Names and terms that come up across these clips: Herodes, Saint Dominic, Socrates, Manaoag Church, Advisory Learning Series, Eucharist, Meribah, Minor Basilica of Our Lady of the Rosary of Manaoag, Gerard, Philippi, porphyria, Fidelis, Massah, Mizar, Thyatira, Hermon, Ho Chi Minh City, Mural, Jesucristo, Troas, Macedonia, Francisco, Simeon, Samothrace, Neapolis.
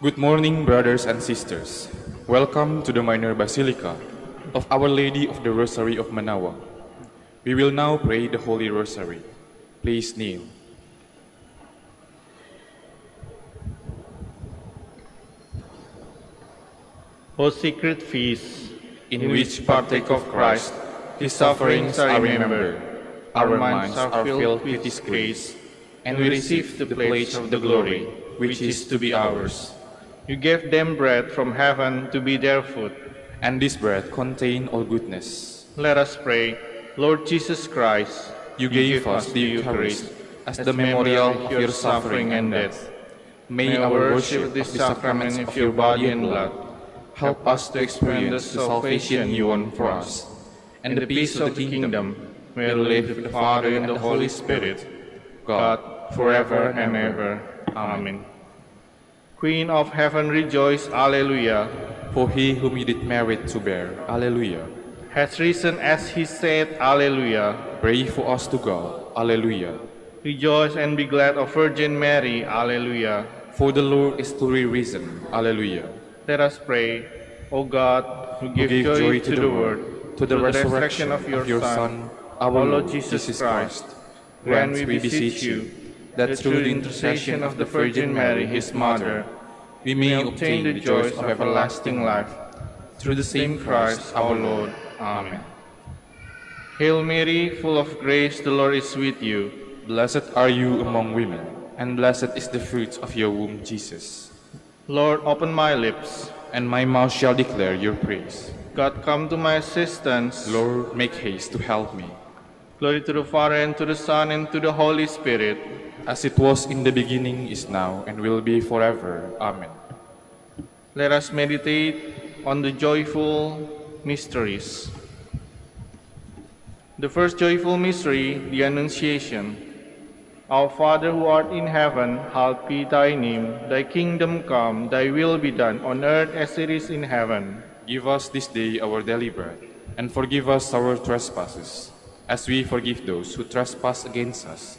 Good morning, brothers and sisters. Welcome to the Minor Basilica of Our Lady of the Rosary of Manaoag. We will now pray the Holy Rosary. Please kneel. O Sacred Feast, in which partake of Christ, His sufferings are remembered, our minds are filled with His grace, and we receive the pledge of the glory, which is to be ours. You gave them bread from heaven to be their food, and this bread contained all goodness. Let us pray. Lord Jesus Christ, you gave us the Eucharist as the memorial of your suffering and death. May our worship of the sacraments of your body and blood help us to experience the salvation you won for us, and the peace of the kingdom, where we live with the Father and the Holy Spirit, God, forever and ever. Amen. Queen of heaven, rejoice, Alleluia. For he whom you did merit to bear, Alleluia, has risen as he said, Alleluia. Pray for us to God, Alleluia. Rejoice and be glad, O Virgin Mary, Alleluia. For the Lord is truly risen, Alleluia. Let us pray. O God, who give joy to the world, to the resurrection of your Son, our Lord Jesus Christ, grant, we beseech you, that through the intercession of the Virgin Mary, His Mother, we may obtain the joys of everlasting life, through the same Christ our Lord. Amen. Hail Mary, full of grace, the Lord is with you. Blessed are you among women, and blessed is the fruit of your womb, Jesus. Lord, open my lips, and my mouth shall declare your praise. God, come to my assistance. Lord, make haste to help me. Glory to the Father, and to the Son, and to the Holy Spirit, as it was in the beginning, is now, and will be forever. Amen. Let us meditate on the joyful mysteries. The first joyful mystery, the Annunciation. Our Father who art in heaven, hallowed be thy name. Thy kingdom come, thy will be done, on earth as it is in heaven. Give us this day our daily bread, and forgive us our trespasses, as we forgive those who trespass against us.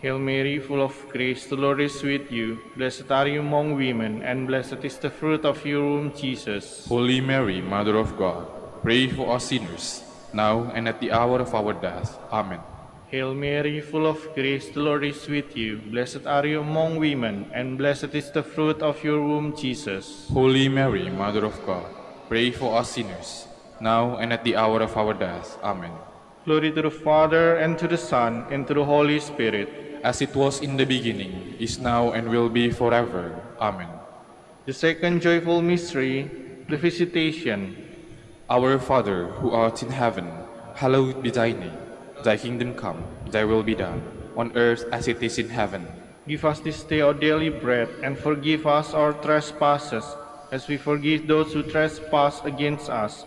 Hail Mary, full of grace, the Lord is with you. Blessed are you among women, and blessed is the fruit of your womb, Jesus. Holy Mary, Mother of God, pray for us sinners, now and at the hour of our death. Amen. Hail Mary, full of grace, the Lord is with you. Blessed are you among women, and blessed is the fruit of your womb, Jesus. Holy Mary, Mother of God, pray for us sinners, now and at the hour of our death. Amen. Glory to the Father, and to the Son, and to the Holy Spirit, as it was in the beginning, is now, and will be forever. Amen. The second joyful mystery, the Visitation. Our Father, who art in heaven, hallowed be thy name. Thy kingdom come, thy will be done, on earth as it is in heaven. Give us this day our daily bread, and forgive us our trespasses, as we forgive those who trespass against us.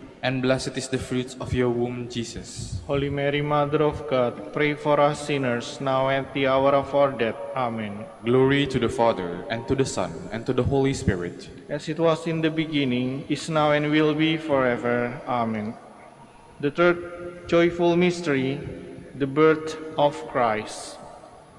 and blessed is the fruit of your womb, Jesus. Holy Mary, Mother of God, pray for us sinners, now and at the hour of our death. Amen. Glory to the Father, and to the Son, and to the Holy Spirit. As it was in the beginning, is now, and will be forever. Amen. The third joyful mystery, the birth of Christ.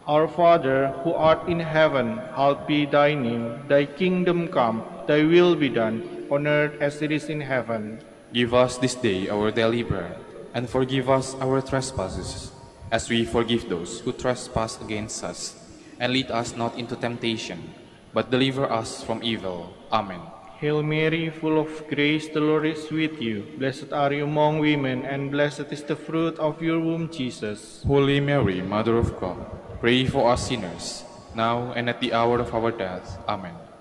Our Father, who art in heaven, hallowed be thy name. Thy kingdom come, thy will be done, on earth as it is in heaven. Give us this day our daily bread, and forgive us our trespasses, as we forgive those who trespass against us. And lead us not into temptation, but deliver us from evil. Amen. Hail Mary, full of grace, the Lord is with you. Blessed are you among women, and blessed is the fruit of your womb, Jesus. Holy Mary, Mother of God, pray for us sinners, now and at the hour of our death. Amen.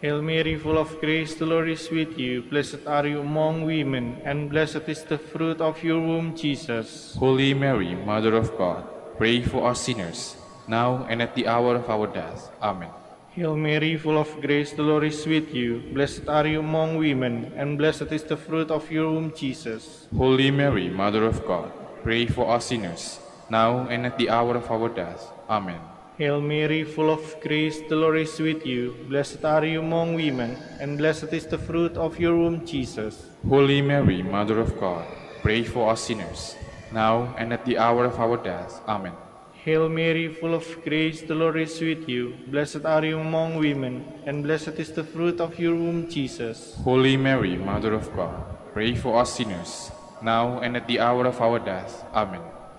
Hail Mary, full of grace, the Lord is with you. Blessed are you among women, and blessed is the fruit of your womb, Jesus. Holy Mary, Mother of God, pray for us sinners, now and at the hour of our death. Amen. Hail Mary, full of grace, the Lord is with you. Blessed are you among women, and blessed is the fruit of your womb, Jesus. Holy Mary, Mother of God, pray for us sinners, now and at the hour of our death. Amen. Hail Mary, full of grace, the Lord is with you. Blessed are you among women, and blessed is the fruit of your womb, Jesus. Holy Mary, Mother of God, pray for us sinners, now and at the hour of our death. Amen. Hail Mary, full of grace, the Lord is with you. Blessed are you among women, and blessed is the fruit of your womb, Jesus. Holy Mary, Mother of God, pray for us sinners, now and at the hour of our death. Amen.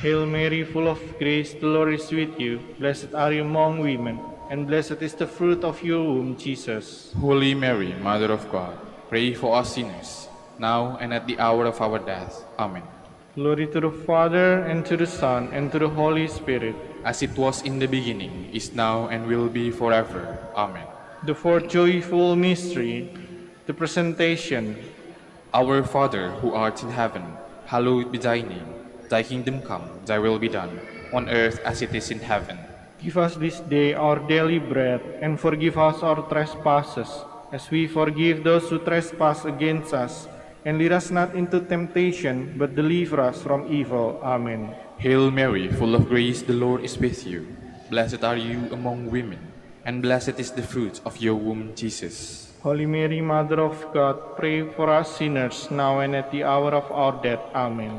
Hail Mary, full of grace, the Lord is with you. Blessed are you among women, and blessed is the fruit of your womb, Jesus. Holy Mary, Mother of God, pray for us sinners, now and at the hour of our death. Amen. Glory to the Father, and to the Son, and to the Holy Spirit. As it was in the beginning, is now, and will be forever. Amen. The fourth joyful mystery, the Presentation. Our Father, who art in heaven, hallowed be thy name. Thy kingdom come, thy will be done, on earth as it is in heaven. Give us this day our daily bread, and forgive us our trespasses, as we forgive those who trespass against us. And lead us not into temptation, but deliver us from evil. Amen. Hail Mary, full of grace, the Lord is with you. Blessed are you among women, and blessed is the fruit of your womb, Jesus. Holy Mary, Mother of God, pray for us sinners, now and at the hour of our death. Amen.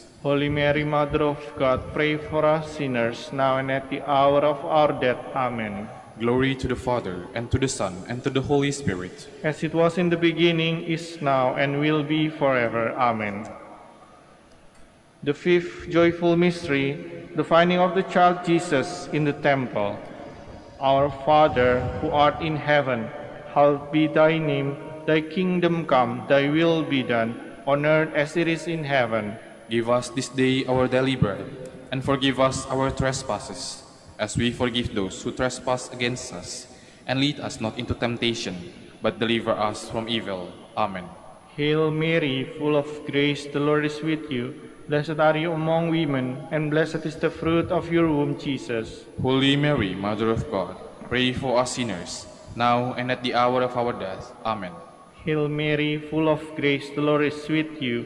Holy Mary, Mother of God, pray for us sinners, now and at the hour of our death. Amen. Glory to the Father, and to the Son, and to the Holy Spirit. As it was in the beginning, is now, and will be forever. Amen. The fifth joyful mystery, the finding of the child Jesus in the temple. Our Father, who art in heaven, hallowed be thy name. Thy kingdom come, thy will be done, on earth as it is in heaven. Give us this day our daily bread, and forgive us our trespasses, as we forgive those who trespass against us. And lead us not into temptation, but deliver us from evil. Amen. Hail Mary, full of grace, the Lord is with you. Blessed are you among women, and blessed is the fruit of your womb, Jesus. Holy Mary, Mother of God, pray for us sinners, now and at the hour of our death. Amen. Hail Mary, full of grace, the Lord is with you.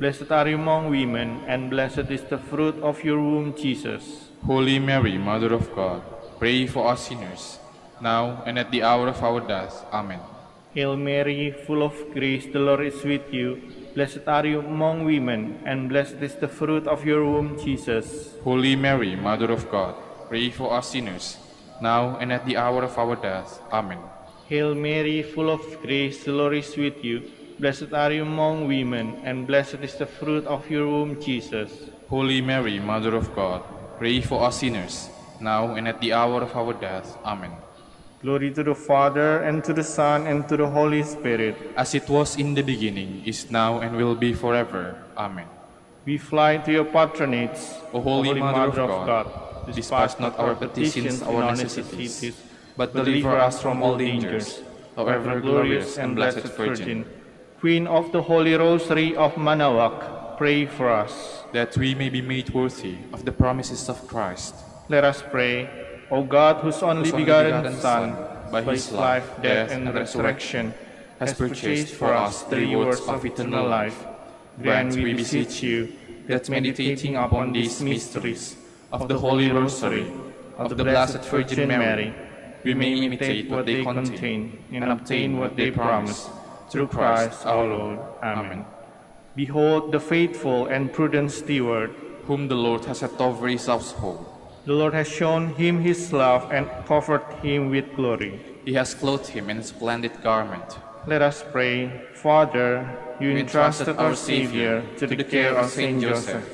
Blessed are you among women, and blessed is the fruit of your womb, Jesus. Holy Mary, Mother of God, pray for us sinners, now and at the hour of our death. Amen. Hail Mary, full of grace, the Lord is with you. Blessed are you among women, and blessed is the fruit of your womb, Jesus. Holy Mary, Mother of God, pray for us sinners, now and at the hour of our death. Amen. Hail Mary, full of grace, the Lord is with you. Blessed are you among women, and blessed is the fruit of your womb, Jesus. Holy Mary, Mother of God, pray for us sinners, now and at the hour of our death. Amen. Glory to the Father, and to the Son, and to the Holy Spirit. As it was in the beginning, is now, and will be forever. Amen. We fly to your patronage, O Holy Mother of God. Despise not our petitions, our necessities, but deliver us from all dangers, O ever-glorious and blessed Virgin. Queen of the Holy Rosary of Manaoag, pray for us, that we may be made worthy of the promises of Christ. Let us pray. O God, whose only begotten Son, by his life, death, and resurrection, has purchased for us the rewards of eternal life, grant, we beseech you, that meditating upon these mysteries of the Holy Rosary of the Blessed Virgin Mary, we may imitate what they contain and obtain what they promise, through Christ our Lord. Amen. Behold the faithful and prudent steward, whom the Lord has set over his household. The Lord has shown him his love and covered him with glory. He has clothed him in a splendid garment. Let us pray. Father, you entrusted our Savior to the care of Saint Joseph.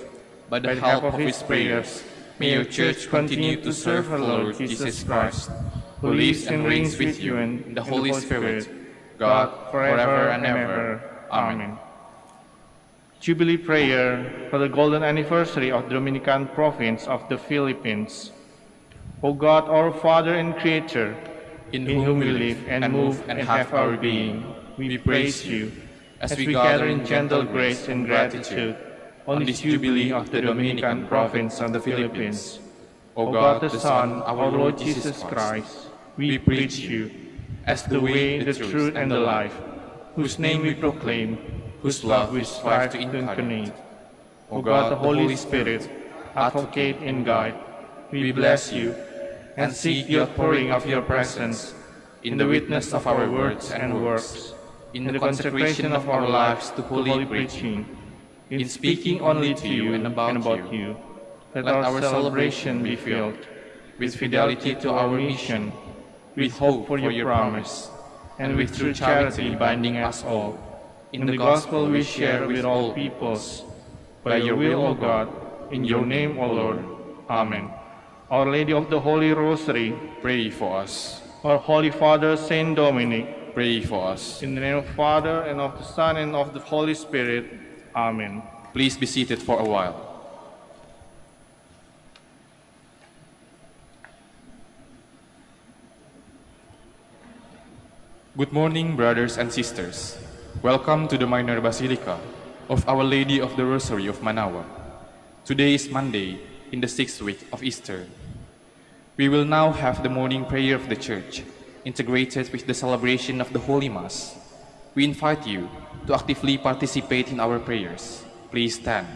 By the help of his prayers, may your Church continue to serve her Lord Jesus Christ, who lives and reigns with you in the Holy Spirit, God, forever and ever. Amen. Jubilee Prayer for the Golden Anniversary of the Dominican Province of the Philippines. O God, our Father and Creator, in whom we live and move and have our being, we praise you as we gather in gentle grace and gratitude on this Jubilee of the Dominican Province of the Philippines. O God, the Son, our Lord Jesus Christ, we preach you as the way, the truth, and the life, whose name we proclaim, whose love we strive to incarnate. O God, the Holy Spirit, advocate and guide, we bless you and seek the outpouring of your presence in the witness of our words and works, in the consecration of our lives to holy preaching, in speaking only to you and about you. Let our celebration be filled with fidelity to our mission, with hope for your promise, and with true charity binding us all in the gospel we share with all peoples. By your will, O God, in your name, O Lord. Amen. Our Lady of the Holy Rosary, pray for us. Our Holy Father, Saint Dominic, pray for us. In the name of the Father, and of the Son, and of the Holy Spirit. Amen. Please be seated for a while. Good morning, brothers and sisters. Welcome to the Minor Basilica of Our Lady of the Rosary of Manaoag. Today is Monday in the 6th week of Easter. We will now have the morning prayer of the Church integrated with the celebration of the Holy Mass. We invite you to actively participate in our prayers. Please stand.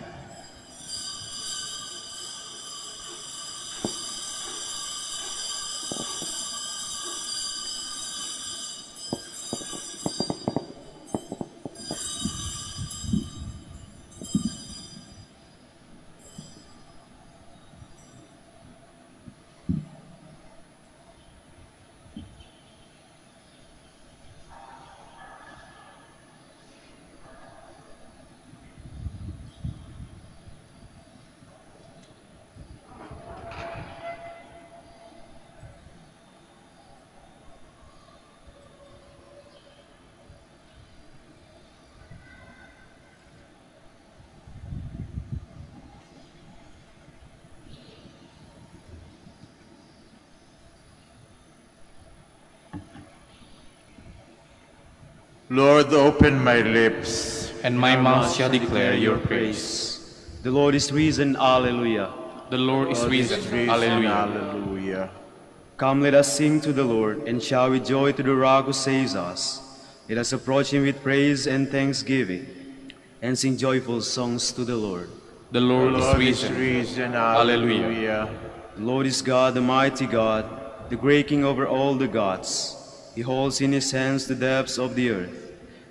Lord, open my lips, and my mouth shall declare your praise. The Lord is risen, Alleluia. The Lord is risen, Alleluia. Come, let us sing to the Lord, and shout with joy to the Rock who saves us. Let us approach him with praise and thanksgiving, and sing joyful songs to the Lord. The Lord is risen, Alleluia. The Lord is God, the mighty God, the great King over all the gods. He holds in his hands the depths of the earth,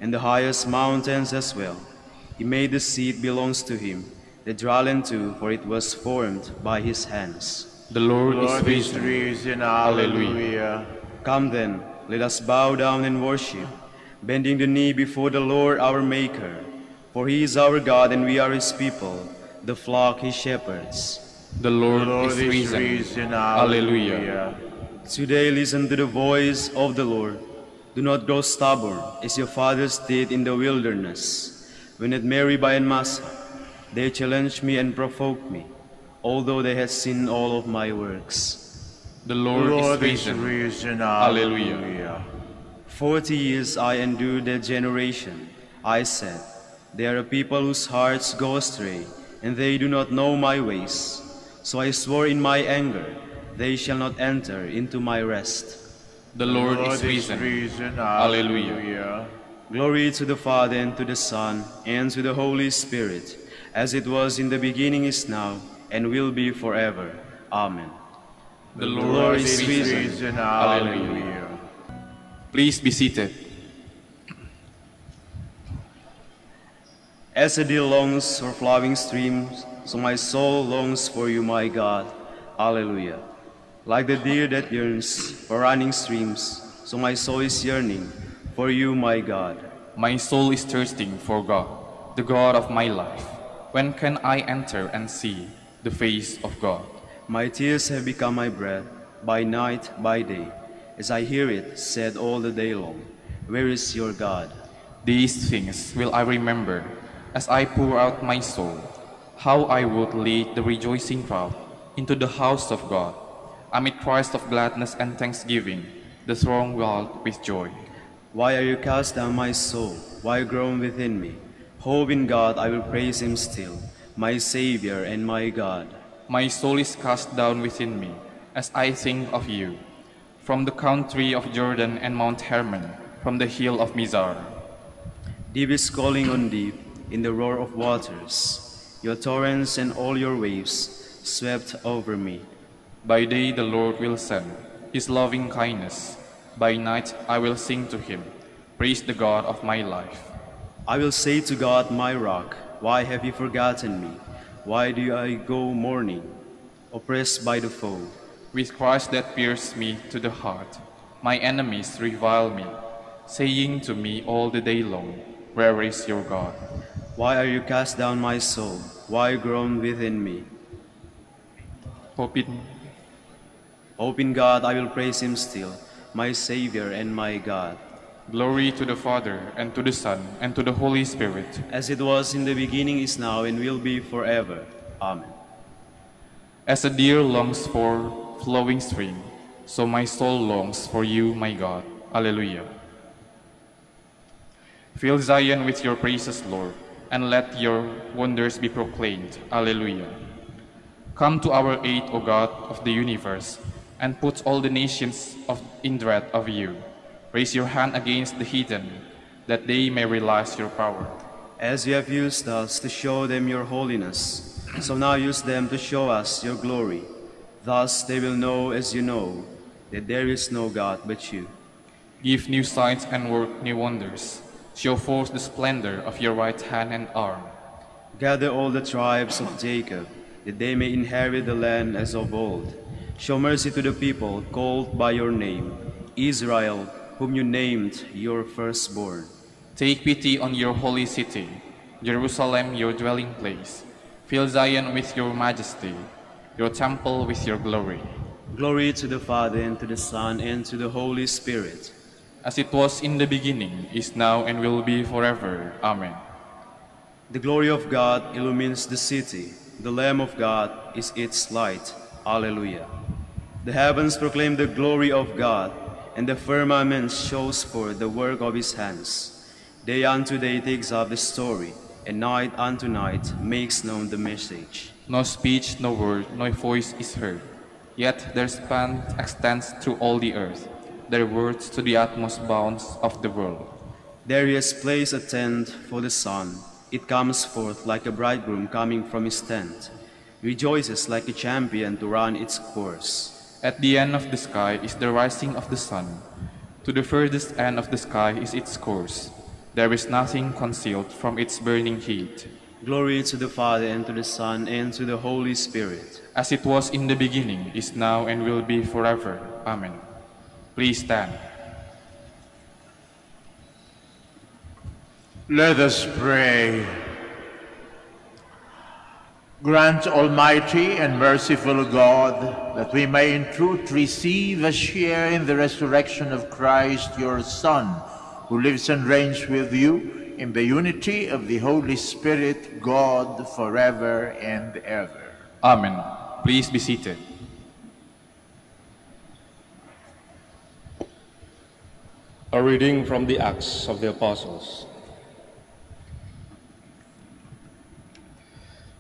and the highest mountains as well. He made the sea, it belongs to him, the dry land too, for it was formed by his hands. The Lord is risen, Alleluia. Come then, let us bow down and worship, bending the knee before the Lord our Maker. For he is our God, and we are his people, the flock he shepherds. The Lord is risen, Alleluia. Today listen to the voice of the Lord. Do not grow stubborn, as your fathers did in the wilderness, when at Meribah and Massah they challenged me and provoked me, although they had seen all of my works. The Lord is risen, Alleluia. 40 years I endured their generation. I said, they are a people whose hearts go astray, and they do not know my ways. So I swore in my anger, they shall not enter into my rest. The Lord is risen, Alleluia. Glory to the Father, and to the Son, and to the Holy Spirit, as it was in the beginning, is now, and will be forever. Amen. The Lord is risen, Alleluia. Please be seated. As a deer longs for flowing streams, so my soul longs for you, my God. Alleluia. Like the deer that yearns for running streams, so my soul is yearning for you, my God. My soul is thirsting for God, the God of my life. When can I enter and see the face of God? My tears have become my bread, by night, by day, as I hear it said all the day long, where is your God? These things will I remember as I pour out my soul. How I would lead the rejoicing crowd into the house of God. Amid cries of gladness and thanksgiving, the throng wild with joy. Why are you cast down, my soul? Why groan within me? Hope in God, I will praise him still, my Savior and my God. My soul is cast down within me, as I think of you. From the country of Jordan and Mount Hermon, from the hill of Mizar. Deep is calling on deep, in the roar of waters. Your torrents and all your waves swept over me. By day the Lord will send his loving kindness. By night I will sing to him, praise the God of my life. I will say to God, my rock, why have you forgotten me? Why do I go mourning, oppressed by the foe? With cries that pierce me to the heart, my enemies revile me, saying to me all the day long, where is your God? Why are you cast down, my soul? Why groan within me? Hope in God, I will praise him still, my Savior and my God. Glory to the Father, and to the Son, and to the Holy Spirit. As it was in the beginning, is now, and will be forever. Amen. As a deer longs for flowing stream, so my soul longs for you, my God. Alleluia. Fill Zion with your praises, Lord, and let your wonders be proclaimed. Alleluia. Come to our aid, O God of the universe, and put all the nations in dread of you. Raise your hand against the heathen, that they may realize your power. As you have used us to show them your holiness, so now use them to show us your glory. Thus they will know, as you know, that there is no God but you. Give new signs and work new wonders. Show forth the splendor of your right hand and arm. Gather all the tribes of Jacob, that they may inherit the land as of old. Show mercy to the people called by your name, Israel, whom you named your firstborn. Take pity on your holy city, Jerusalem, your dwelling place. Fill Zion with your majesty, your temple with your glory. Glory to the Father, and to the Son, and to the Holy Spirit. As it was in the beginning, is now, and will be forever. Amen. The glory of God illumines the city. The Lamb of God is its light. Alleluia. The heavens proclaim the glory of God, and the firmament shows forth the work of his hands. Day unto day takes up the story, and night unto night makes known the message. No speech, no word, no voice is heard. Yet their span extends through all the earth, their words to the utmost bounds of the world. There is place a tent for the sun. It comes forth like a bridegroom coming from his tent, rejoices like a champion to run its course. At the end of the sky is the rising of the sun. To the furthest end of the sky is its course. There is nothing concealed from its burning heat. Glory to the Father, and to the Son, and to the Holy Spirit. As it was in the beginning, is now, and will be forever. Amen. Please stand. Let us pray. Grant, Almighty and merciful God, that we may in truth receive a share in the resurrection of Christ, your Son, who lives and reigns with you, in the unity of the Holy Spirit, God, forever and ever. Amen. Please be seated. A reading from the Acts of the Apostles.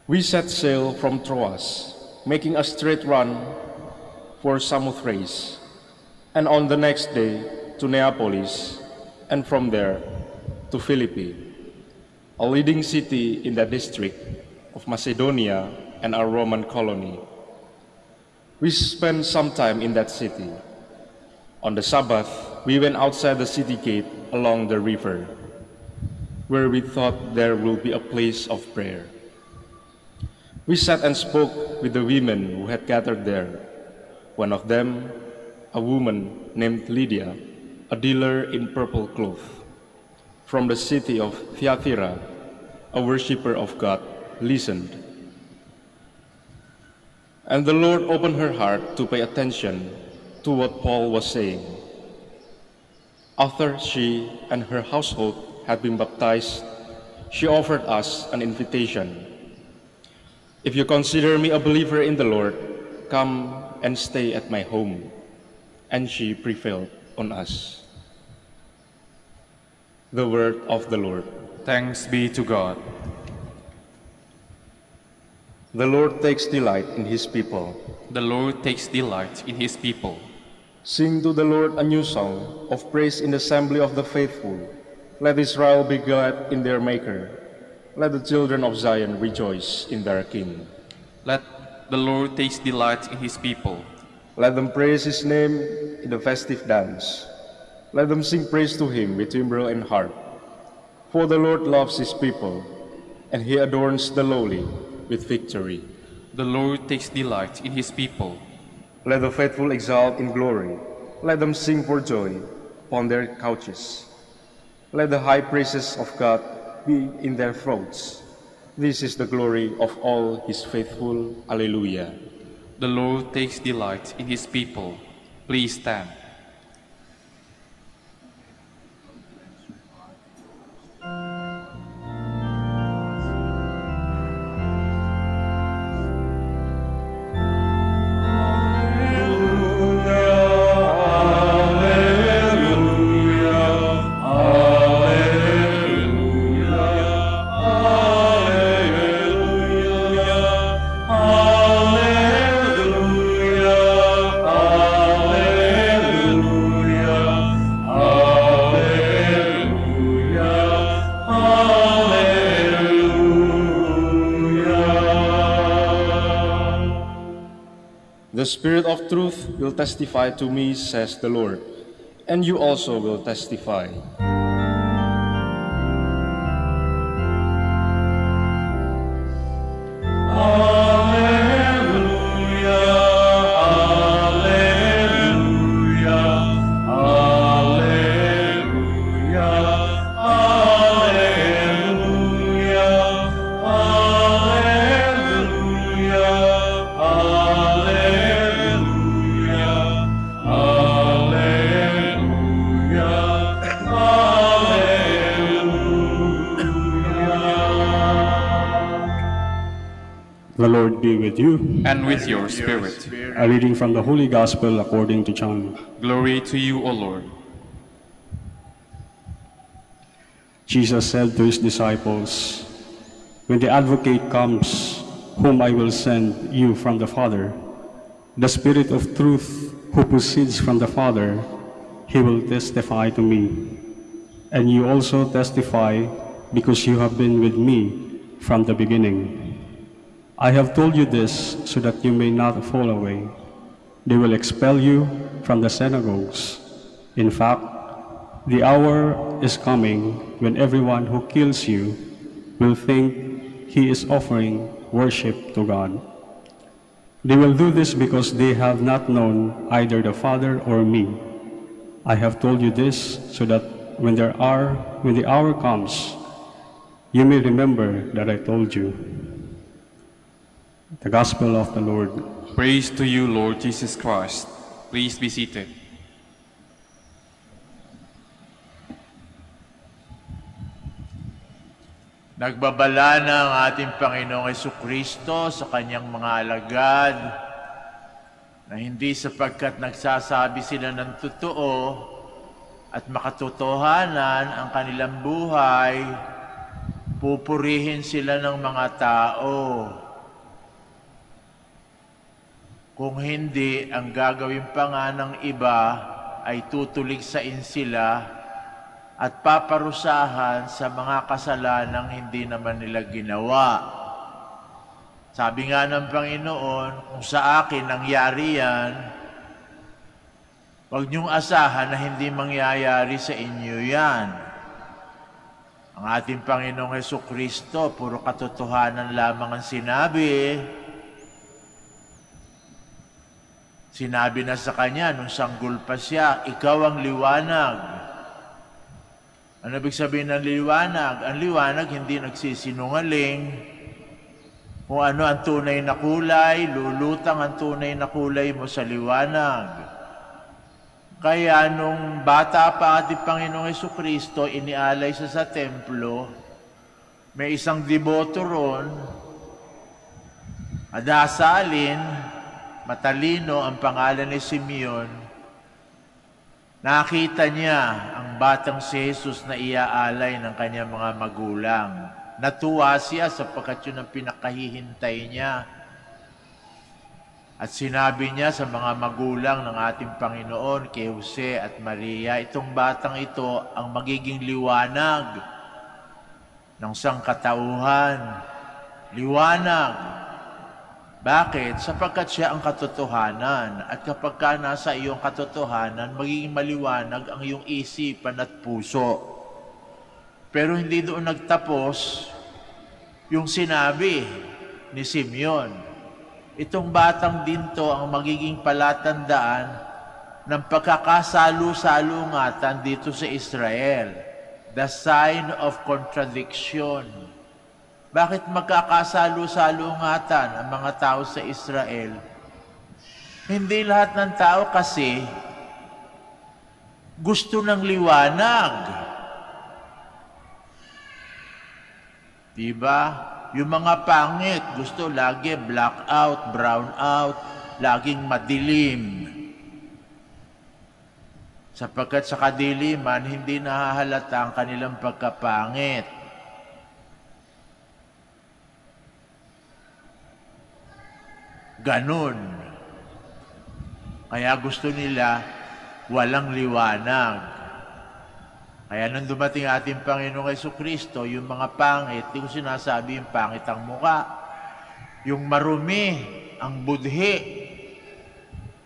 We set sail from Troas, making a straight run for Samothrace, and on the next day to Neapolis, and from there to Philippi, a leading city in the district of Macedonia and a Roman colony. We spent some time in that city. On the Sabbath, we went outside the city gate along the river, where we thought there would be a place of prayer. We sat and spoke with the women who had gathered there. One of them, a woman named Lydia, a dealer in purple cloth, from the city of Thyatira, a worshipper of God, listened. And the Lord opened her heart to pay attention to what Paul was saying. After she and her household had been baptized, she offered us an invitation. If you consider me a believer in the Lord, come and stay at my home. And she prevailed on us. The word of the Lord. Thanks be to God. The Lord takes delight in his people. The Lord takes delight in his people. Sing to the Lord a new song of praise in the assembly of the faithful. Let Israel be glad in their Maker. Let the children of Zion rejoice in their King. Let the Lord take delight in his people. Let them praise his name in the festive dance. Let them sing praise to him with timbrel and harp. For the Lord loves his people, and he adorns the lowly with victory. The Lord takes delight in his people. Let the faithful exult in glory. Let them sing for joy upon their couches. Let the high praises of God be in their throats. This is the glory of all his faithful. Alleluia. The Lord takes delight in his people. Please stand. The Spirit of truth will testify to me, says the Lord, and you also will testify. And with your spirit. A reading from the Holy Gospel according to John. Glory to you, O Lord. Jesus said to his disciples, "When the Advocate comes, whom I will send you from the Father, the Spirit of truth who proceeds from the Father, he will testify to me. And you also testify because you have been with me from the beginning. I have told you this so that you may not fall away. They will expel you from the synagogues. In fact, the hour is coming when everyone who kills you will think he is offering worship to God. They will do this because they have not known either the Father or me. I have told you this so that when the hour comes, you may remember that I told you." The Gospel of the Lord. Praise to you, Lord Jesus Christ. Please be seated. Nagbabala na ang ating Panginoong Jesucristo sa kanyang mga alagad na hindi sapagkat nagsasabi sila ng totoo at makatotohanan ang kanilang buhay, pupurihin sila ng mga tao. Kung hindi, ang gagawin pa nga ng iba ay tutuligsain sila at paparusahan sa mga kasalanang hindi naman nila ginawa. Sabi nga ng Panginoon, kung sa akin nangyari yan, huwag niyong asahan na hindi mangyayari sa inyo yan. Ang ating Panginoong Jesucristo, puro katotohanan lamang ang sinabi. Sinabi na sa kanya nung sanggol pa siya, "Ikaw ang liwanag." Ano ibig sabihin ng liwanag? Ang liwanag hindi nagsisinungaling. Kung ano ang tunay na kulay, lulutang ang tunay na kulay mo sa liwanag. Kaya nung bata pa ating Panginoong Jesucristo, inialay siya sa templo, may isang deboto ron, adasalin, matalino ang pangalan ni Simeon. Nakita niya ang batang si Jesus na iaalay ng kanyang mga magulang. Natuwa siya sapagkat yun ang pinakahihintay niya. At sinabi niya sa mga magulang ng ating Panginoon, kay Jose at Maria, itong batang ito ang magiging liwanag ng sangkatauhan. Liwanag. Bakit? Sapagkat siya ang katotohanan. At kapag ka nasa iyong katotohanan, magiging maliwanag ang iyong isipan at puso. Pero hindi doon nagtapos yung sinabi ni Simeon. Itong batang dinto ang magiging palatandaan ng pagkakasalo-salungatan dito sa Israel. The sign of contradiction. Bakit magkakasalo-salungatan ang mga tao sa Israel? Hindi lahat ng tao kasi gusto ng liwanag. Diba? Yung mga pangit, gusto lagi blackout, brownout, laging madilim. Sapagkat sa kadiliman, hindi nahahalata ang kanilang pagkapangit. Ganon. Kaya gusto nila walang liwanag. Kaya nung dumating ating Panginoong Jesucristo, yung mga pangit, hindi ko sinasabi yung pangit ang muka. Yung marumi, ang budhi,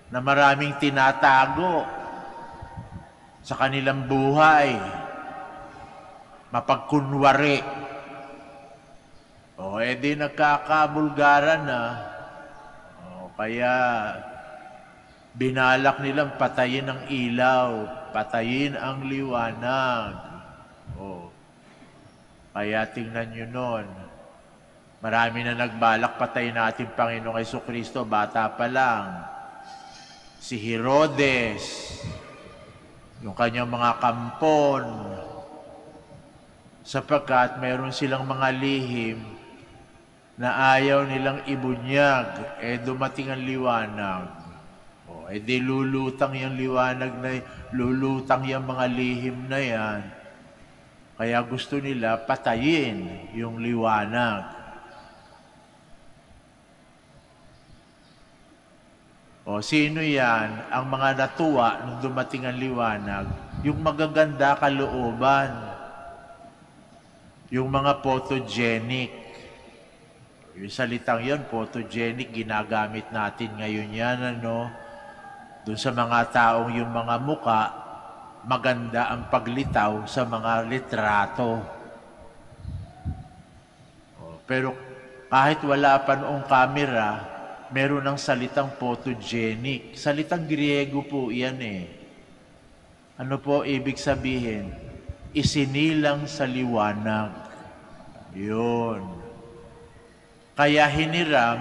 na maraming tinatago sa kanilang buhay. Mapagkunwari. O, edi nagkakabulgaran na. Kaya binalak nilang patayin ang ilaw, patayin ang liwanag. Oh. Kaya tingnan nyo nun, marami na nagbalak patayin natin Panginoong Jesucristo, bata pa lang. Si Herodes, yung kanyang mga kampon, sapagkat mayroon silang mga lihim na ayaw nilang ibunyag, dumating ang liwanag. O, lulutang yung liwanag na, lulutang yung mga lihim na yan. Kaya gusto nila patayin yung liwanag. O sino yan ang mga natuwa nung dumating ang liwanag? Yung magaganda kalooban. Yung mga photogenic. Yung salitang yun, photogenic, ginagamit natin ngayon yan, ano? Doon sa mga taong yung mga muka, maganda ang paglitaw sa mga litrato. Pero kahit wala pa noong camera, meron ng salitang photogenic. Salitang Griego po yan eh. Ano po ibig sabihin? Isinilang sa liwanag. Yun. Kaya hiniram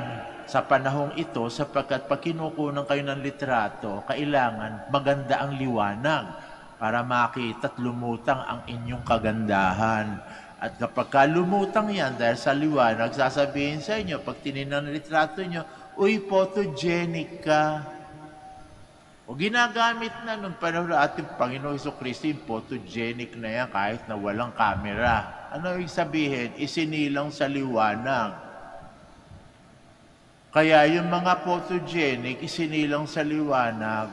sa panahong ito, sapagkat pag kinukunan kayo ng litrato, kailangan maganda ang liwanag para makita at lumutang ang inyong kagandahan. At kapag ka lumutang yan dahil sa liwanag, sasabihin sa inyo, pag tinignan ang litrato nyo, uy, photogenic ka. O ginagamit na nung panahon ating Panginoong Jesucristo, photogenic na yan kahit na walang kamera. Ano ibig sabihin? Isinilang sa liwanag. Kaya yung mga photogenic, isinilang sa liwanag,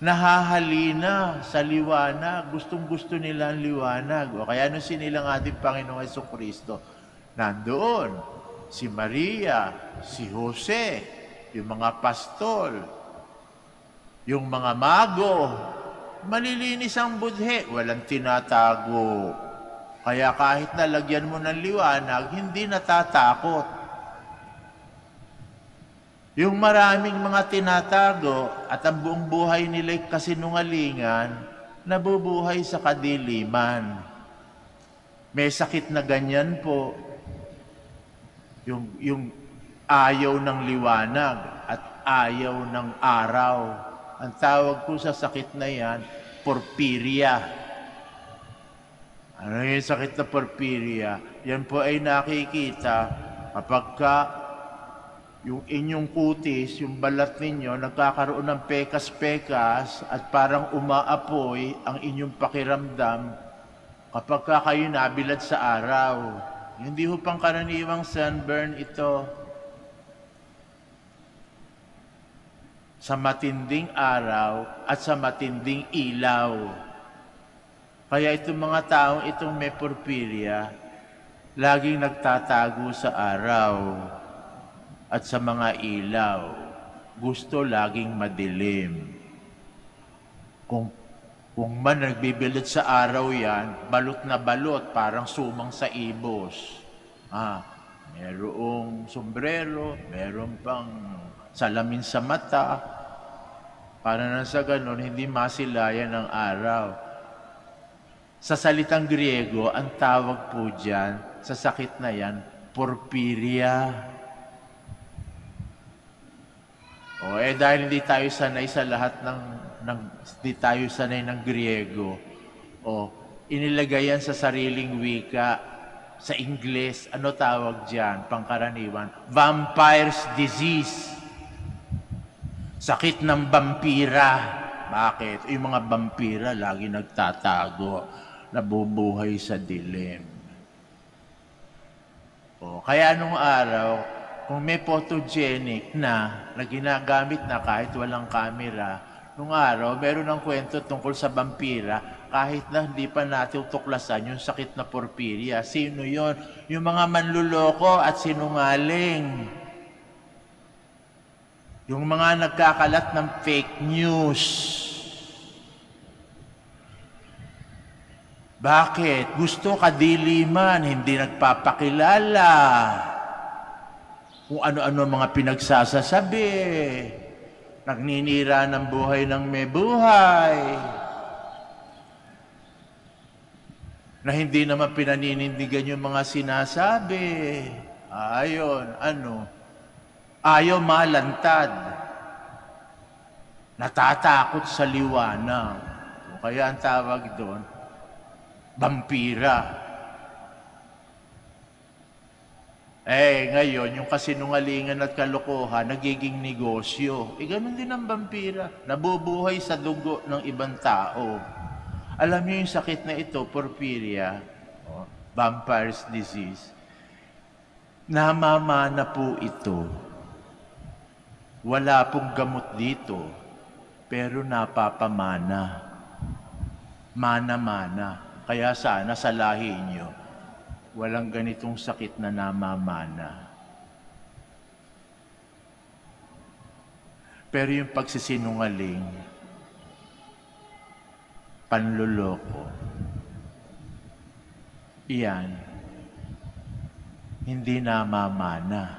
nahahalina sa liwanag, gustong-gusto nila ang liwanag. O kaya nung sinilang ating Panginoong Jesucristo, nandoon si Maria, si Jose, yung mga pastol, yung mga mago, malilinis ang budhe, walang tinatago. Kaya kahit nalagyan mo ng liwanag, hindi natatakot. Yung maraming mga tinatago at ang buong buhay nila'y kasinungalingan, nabubuhay sa kadiliman. May sakit na ganyan po, yung ayaw ng liwanag at ayaw ng araw. Ang tawag po sa sakit na yan, porphyria. Ano yung sakit na porphyria? Yan po ay nakikita kapag ka yung inyong kutis, yung balat ninyo, nagkakaroon ng pekas-pekas at parang umaapoy ang inyong pakiramdam kapag ka kayo nabilad sa araw. Hindi ho pang karaniwang sunburn ito. Sa matinding araw at sa matinding ilaw. Kaya itong mga taong itong may porphyria, laging nagtatago sa araw at sa mga ilaw. Gusto laging madilim. Kung man nagbibilid sa araw yan, balot na balot, parang sumang sa ibos. Merong sombrero, merong pang salamin sa mata. Para na sa ganun, hindi masilayan ang araw. Sa salitang Griego, ang tawag po dyan, sa sakit na yan, porphyria. O, dahil hindi tayo sanay sa lahat ng hindi tayo sanay ng Griego. O, inilagay yan sa sariling wika, sa Ingles, ano tawag dyan, pangkaraniwan? Vampire's disease. Sakit ng vampira. Bakit? Yung mga vampira lagi nagtatago, nabubuhay sa dilim. O, kaya nung araw, kung may photogenic na ginagamit na kahit walang camera, nung araw, meron ng kwento tungkol sa vampira, kahit na hindi pa natin tuklasan yung sakit na porphyria. Sino yon? Yung mga manluloko at sinungaling. Yung mga nagkakalat ng fake news. Bakit? Gusto kadiliman, hindi nagpapakilala. Kung ano-ano mga pinagsasasabi, nagninira ng buhay ng may buhay, na hindi naman pinaninindigan yung mga sinasabi. Ayon, ano? Ayaw malantad. Natatakot sa liwanag. Kaya ang tawag doon, vampira. Ngayon, yung kasinungalingan at kalokohan, nagiging negosyo. Ganun din ang vampira. Nabubuhay sa dugo ng ibang tao. Alam niyo yung sakit na ito, porphyria, vampire's disease, namamana po ito. Wala pong gamot dito, pero napapamana. Mana-mana. Kaya sana sa lahi niyo, walang ganitong sakit na namamana. Pero yung pagsisinungaling, panluloko, iyan, hindi namamana.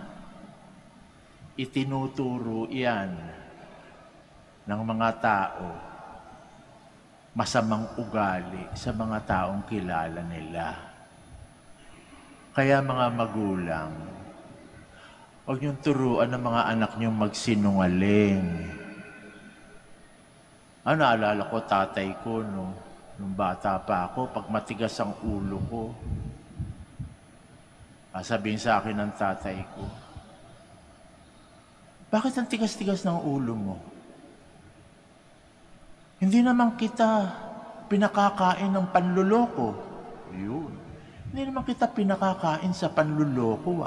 Itinuturo iyan ng mga tao, masamang ugali sa mga taong kilala nila. Kaya mga magulang, huwag niyong turuan ng mga anak niyong magsinungaling. Ah, naalala ko tatay ko, no? Nung bata pa ako, pag matigas ang ulo ko, sabihin sa akin ng tatay ko, bakit ang tigas-tigas ng ulo mo? Hindi naman kita pinakakain ng panluloko. Yun. Hindi naman kita pinakakain sa panluloko,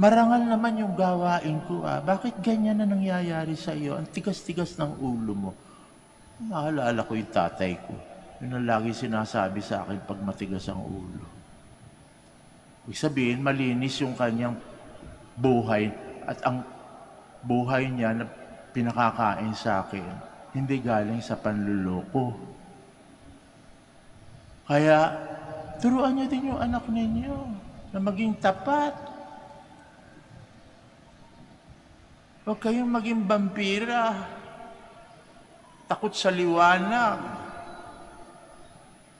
Marangal naman yung gawain ko, Bakit ganyan na nangyayari sa iyo? Ang tigas-tigas ng ulo mo. Naalala ko yung tatay ko. Yun ang lagi sinasabi sa akin pag matigas ang ulo. Ibig sabihin, malinis yung kanyang buhay at ang buhay niya na pinakakain sa akin, hindi galing sa panluloko. Kaya, turuan niyo din yung anak ninyo na maging tapat. Huwag kayong maging vampira, takot sa liwanag,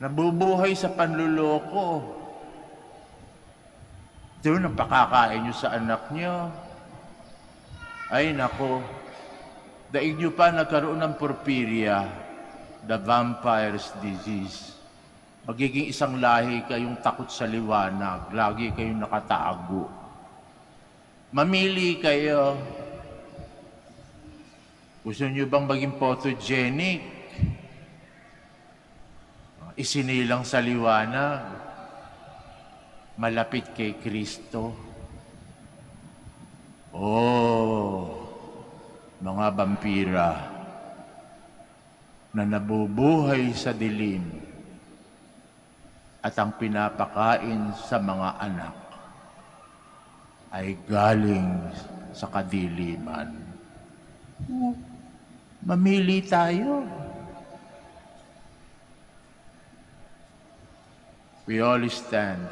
nabubuhay sa panluloko. Doon ang pakakain nyo sa anak nyo. Ay nako, daig nyo pa nagkaroon ng porphyria, the vampire's disease. Magiging isang lahi kayong takot sa liwanag, lagi kayong nakatago. Mamili kayo. Gusto niyo bang maging photogenic? Isinilang sa liwanag, malapit kay Kristo. Oh, mga vampira na nabubuhay sa dilim at ang pinapakain sa mga anak ay galing sa kadiliman. Mamili tayo. We all stand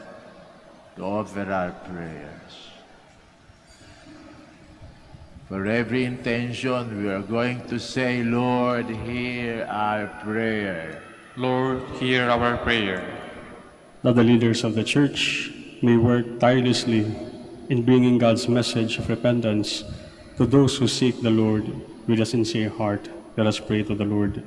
to offer our prayers. For every intention, we are going to say, Lord, hear our prayer. Lord, hear our prayer. That the leaders of the Church may work tirelessly in bringing God's message of repentance to those who seek the Lord with a sincere heart. Let us pray to the Lord.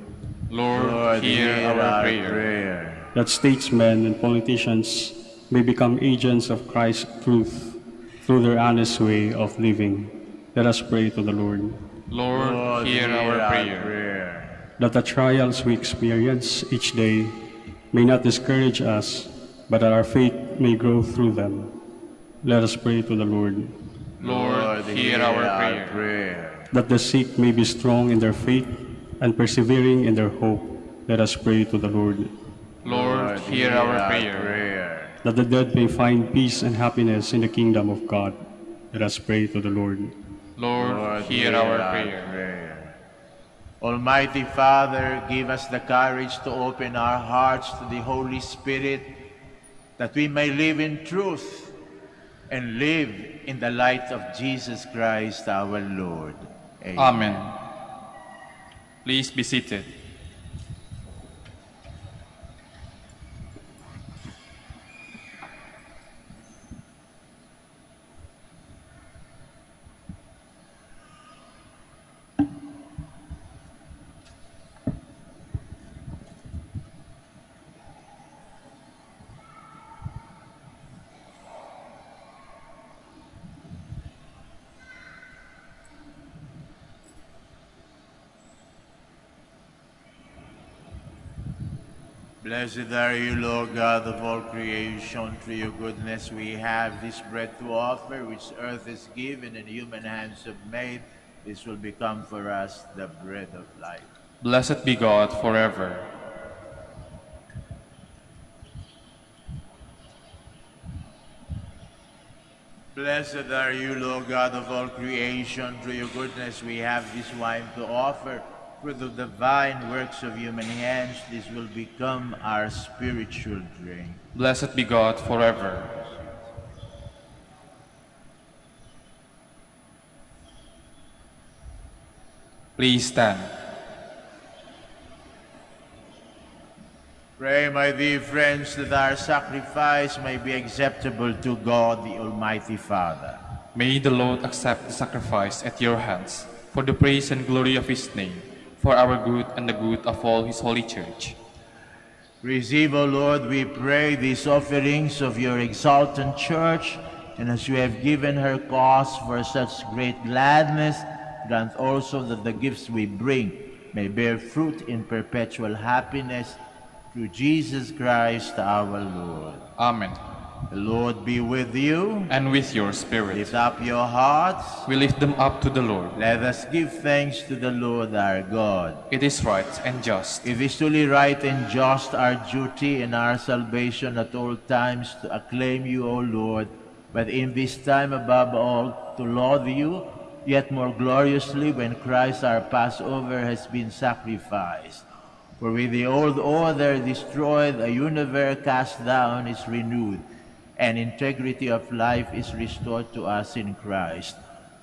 Lord, hear our prayer. That statesmen and politicians may become agents of Christ's truth through their honest way of living. Let us pray to the Lord. Lord, hear our prayer. That the trials we experience each day may not discourage us, but that our faith may grow through them. Let us pray to the Lord. Lord, hear our prayer. That the sick may be strong in their faith and persevering in their hope. Let us pray to the Lord. Lord, hear our prayer. That the dead may find peace and happiness in the kingdom of God. Let us pray to the Lord. Lord, hear our prayer. Almighty Father, give us the courage to open our hearts to the Holy Spirit, that we may live in truth and live in the light of Jesus Christ, our Lord. Amen. Please be seated. Blessed are you, Lord God of all creation. Through your goodness we have this bread to offer, which earth is given and human hands have made. This will become for us the bread of life. Blessed be God forever. Blessed are you, Lord God of all creation. Through your goodness we have this wine to offer, fruit of the vine, works of human hands. This will become our spiritual drink. Blessed be God forever. Please stand. Pray, my dear friends, that our sacrifice may be acceptable to God, the Almighty Father. May the Lord accept the sacrifice at your hands for the praise and glory of his name, for our good and the good of all his holy church. Receive, O Lord, we pray, these offerings of your exultant church, and as you have given her cause for such great gladness, grant also that the gifts we bring may bear fruit in perpetual happiness, through Jesus Christ our Lord. Amen. The Lord be with you. And with your spirit. Lift up your hearts. We lift them up to the Lord. Let us give thanks to the Lord our God. It is right and just. It is truly right and just, our duty and our salvation at all times, to acclaim you, O Lord, but in this time above all to laud you, yet more gloriously when Christ our Passover has been sacrificed. For with the old order destroyed, a universe cast down is renewed, and integrity of life is restored to us in Christ.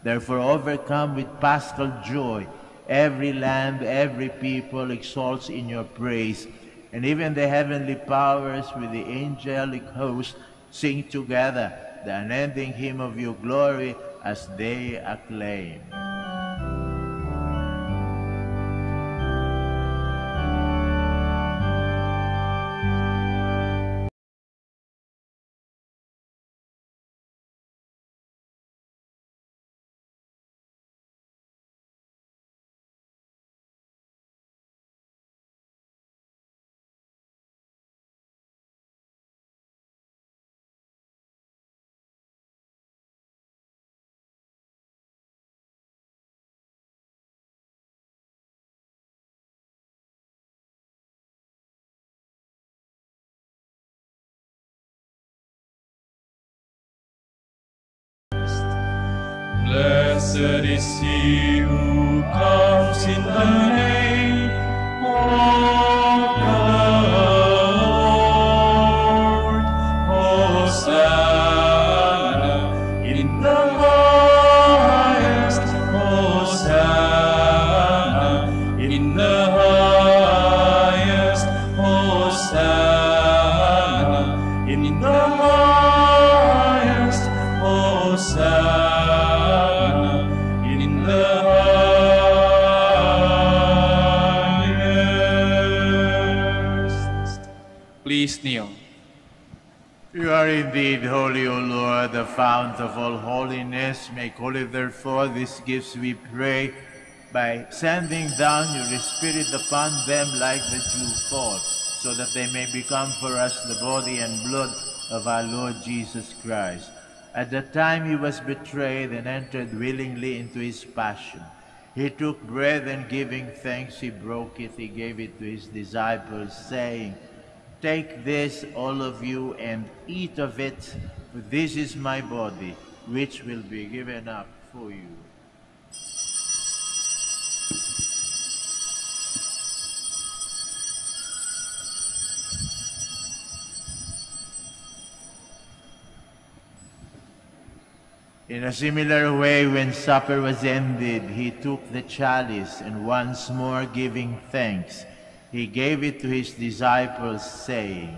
Therefore, overcome with paschal joy, every land, every people exalts in your praise, and even the heavenly powers with the angelic host sing together the unending hymn of your glory as they acclaim. Blessed is he who comes in the name of the Lord. Hosanna in the highest. Hosanna in the highest. Hosanna in the highest. Hosanna. Please kneel. You are indeed holy, O Lord, the fount of all holiness. Make holy, therefore, these gifts, we pray, by sending down your Spirit upon them like the dewfall, so that they may become for us the body and blood of our Lord Jesus Christ. At the time he was betrayed and entered willingly into his passion, he took bread and, giving thanks, he broke it. He gave it to his disciples, saying, "Take this, all of you, and eat of it, for this is my body, which will be given up for you." In a similar way, when supper was ended, he took the chalice, and once more giving thanks, he gave it to his disciples, saying,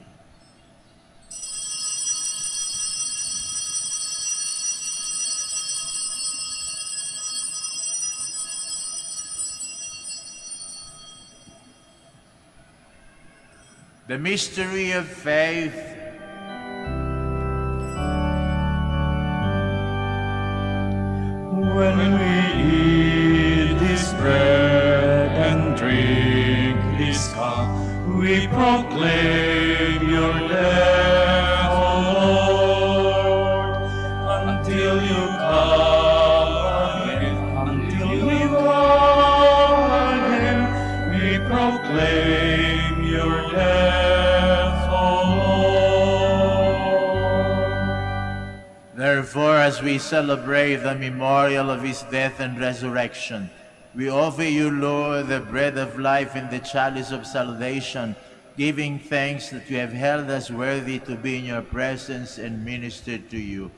the mystery of faith. When we eat this bread and drink this cup, we proclaim your death, O Lord, until you come again. Until you come again, we proclaim your death, O Lord. Therefore, as we celebrate the memorial of his death and resurrection, we offer you, Lord, the bread of life and the chalice of salvation, giving thanks that you have held us worthy to be in your presence and ministered to you.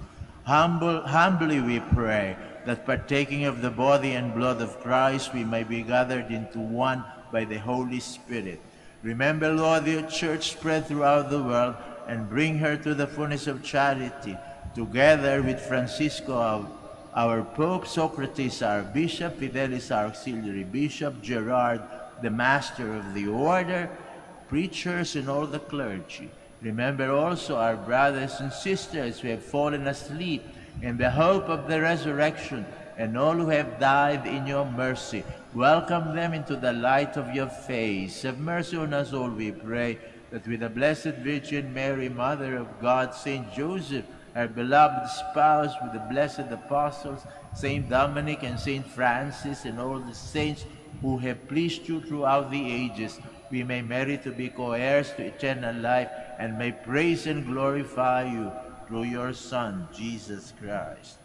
Humbly we pray that, partaking of the body and blood of Christ, we may be gathered into one by the Holy Spirit. Remember, Lord, your church spread throughout the world, and bring her to the fullness of charity, together with Francisco, our Pope, Socrates, our Bishop, Fidelis, our Auxiliary Bishop, Gerard, the Master of the Order, preachers, and all the clergy. Remember also our brothers and sisters who have fallen asleep in the hope of the resurrection, and all who have died in your mercy. Welcome them into the light of your face. Have mercy on us all, we pray, that with the Blessed Virgin Mary, Mother of God, Saint Joseph, our beloved spouse, with the blessed apostles, Saint Dominic and Saint Francis, and all the saints who have pleased you throughout the ages, we may merit to be co-heirs to eternal life, and may praise and glorify you through your Son, Jesus Christ.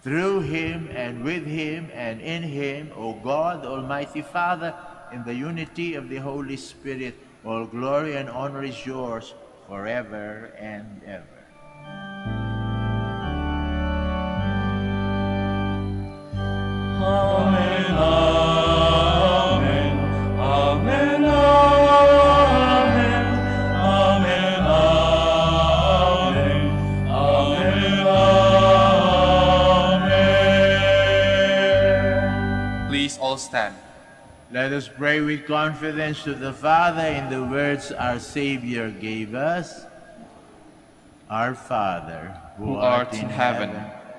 Through him, and with him, and in him, O God, Almighty Father, in the unity of the Holy Spirit, all glory and honor is yours forever and ever. Amen, amen, amen, amen, amen, amen, amen, amen. Please all stand. Let us pray with confidence to the Father in the words our Savior gave us. Our Father, who art in heaven,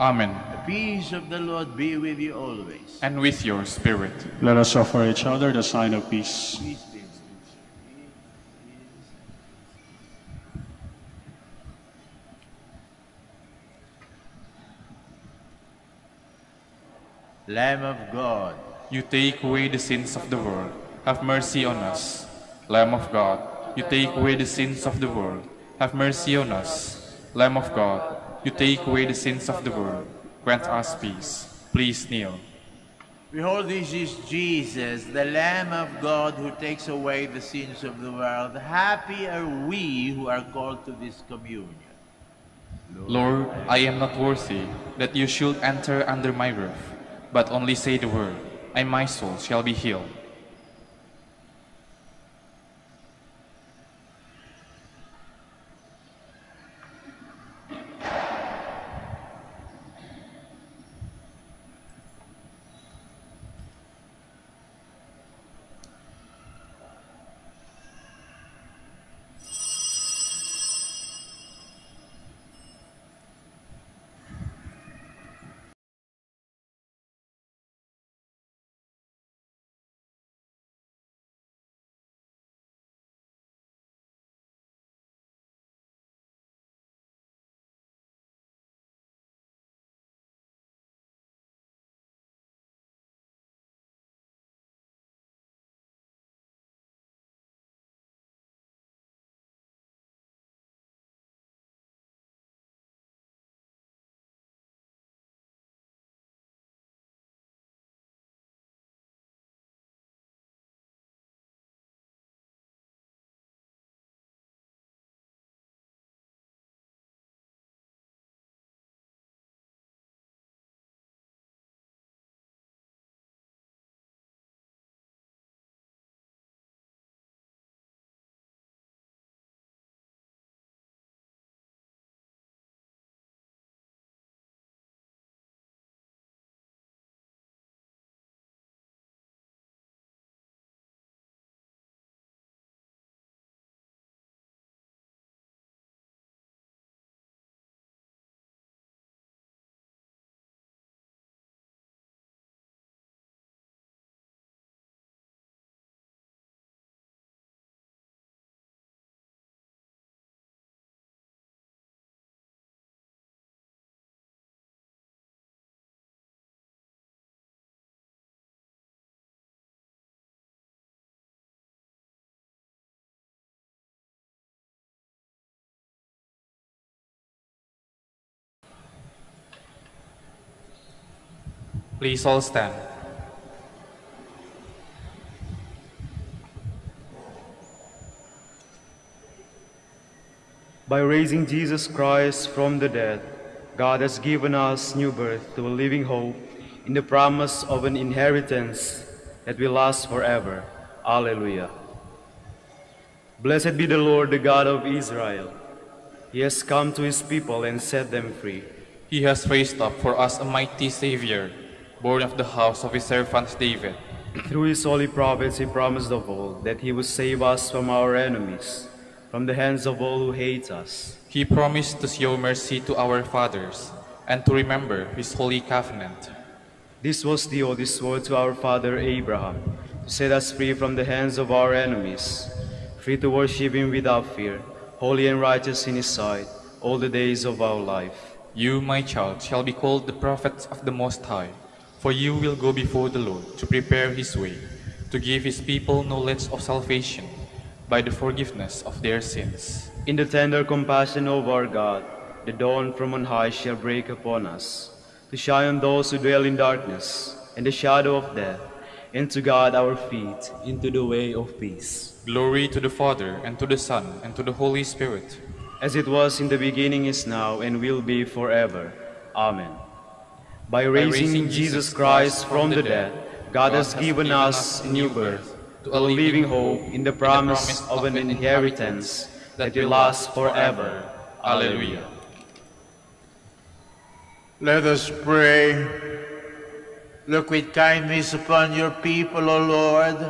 Amen. The peace of the Lord be with you always. And with your spirit. Let us offer each other the sign of peace. Peace. Lamb of God, you take away the sins of the world, have mercy on us. Lamb of God, you take away the sins of the world, have mercy on us. Lamb of God, you take away the sins of the world, grant us peace. Please kneel. Behold, this is Jesus, the Lamb of God, who takes away the sins of the world. Happy are we who are called to this communion. Lord, I am not worthy that you should enter under my roof, but only say the word, and my soul shall be healed. Please all stand. By raising Jesus Christ from the dead, God has given us new birth to a living hope in the promise of an inheritance that will last forever. Alleluia. Blessed be the Lord, the God of Israel. He has come to his people and set them free. He has raised up for us a mighty Savior, born of the house of his servant David. Through his holy prophets he promised of old that he would save us from our enemies, from the hands of all who hate us. He promised to show mercy to our fathers, and to remember his holy covenant. This was the oath he swore to our father Abraham, to set us free from the hands of our enemies, free to worship him without fear, holy and righteous in his sight, all the days of our life. You, my child, shall be called the prophets of the Most High, for you will go before the Lord to prepare his way, to give his people knowledge of salvation, by the forgiveness of their sins. In the tender compassion of our God, the dawn from on high shall break upon us, to shine on those who dwell in darkness and the shadow of death, and to guide our feet into the way of peace. Glory to the Father, and to the Son, and to the Holy Spirit, as it was in the beginning, is now, and will be forever. Amen. By raising Jesus Christ from the dead, God has given us new birth, to a living hope in the promise of an inheritance that will last forever. Alleluia. Let us pray. Look with kindness upon your people, O Lord,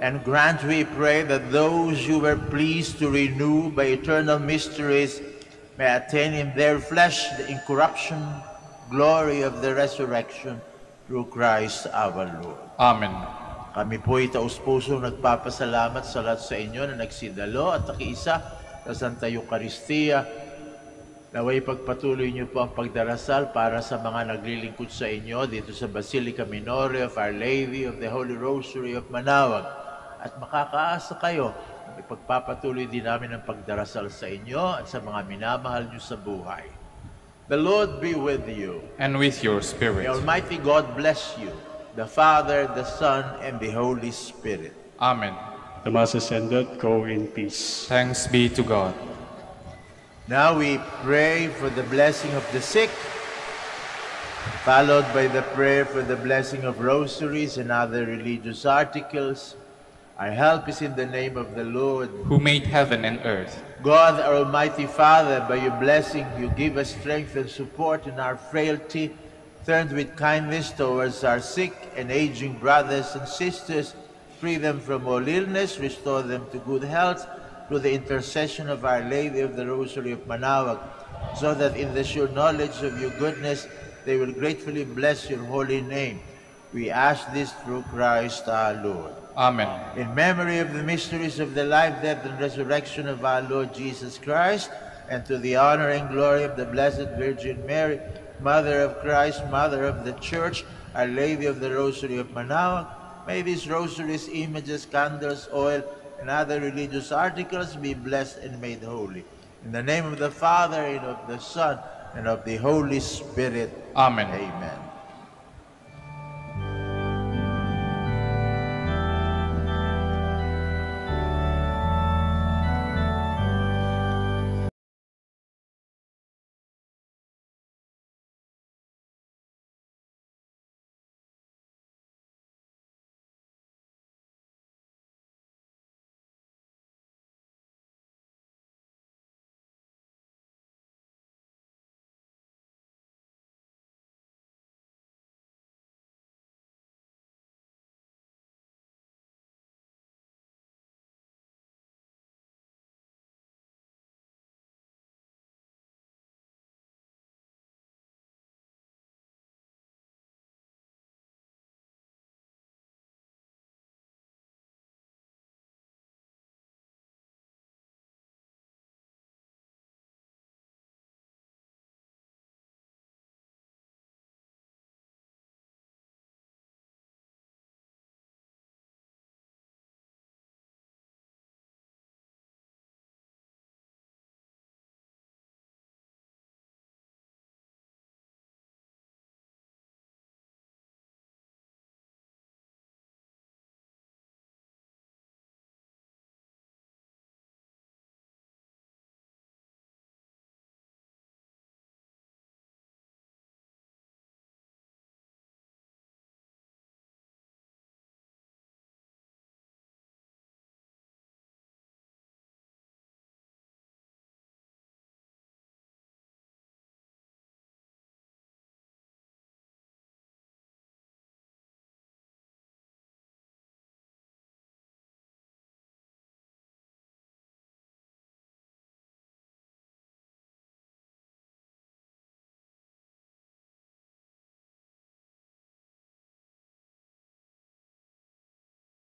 and grant, we pray, that those you were pleased to renew by eternal mysteries may attain in their flesh the incorruption, glory of the resurrection, through Christ our Lord. Amen. Kami po'y taus-pusong nagpapasalamat sa lahat sa inyo na nagsidalo at nakiisa sa Santa Eucharistia. Naway pagpatuloy niyo po ang pagdarasal para sa mga naglilingkod sa inyo dito sa Basilica Minor of Our Lady of the Holy Rosary of Manaoag. At makakaasa kayo, ipagpapatuloy din namin ang pagdarasal sa inyo at sa mga minamahal niyo sa buhay. The Lord be with you. And with your spirit. The Almighty God bless you, the Father, the Son, and the Holy Spirit. Amen. The Mass is ended. Go in peace. Thanks be to God. Now we pray for the blessing of the sick, followed by the prayer for the blessing of rosaries and other religious articles. Our help is in the name of the Lord, who made heaven and earth. God, our Almighty Father, by your blessing, you give us strength and support in our frailty. Turned with kindness towards our sick and aging brothers and sisters, free them from all illness, restore them to good health, through the intercession of Our Lady of the Rosary of Manaoag, so that in the sure knowledge of your goodness, they will gratefully bless your holy name. We ask this through Christ our Lord. Amen. In memory of the mysteries of the life, death, and resurrection of our Lord Jesus Christ, and to the honor and glory of the Blessed Virgin Mary, Mother of Christ, Mother of the Church, Our Lady of the Rosary of Manaoag, may these rosaries, images, candles, oil, and other religious articles be blessed and made holy. In the name of the Father, and of the Son, and of the Holy Spirit. Amen. Amen.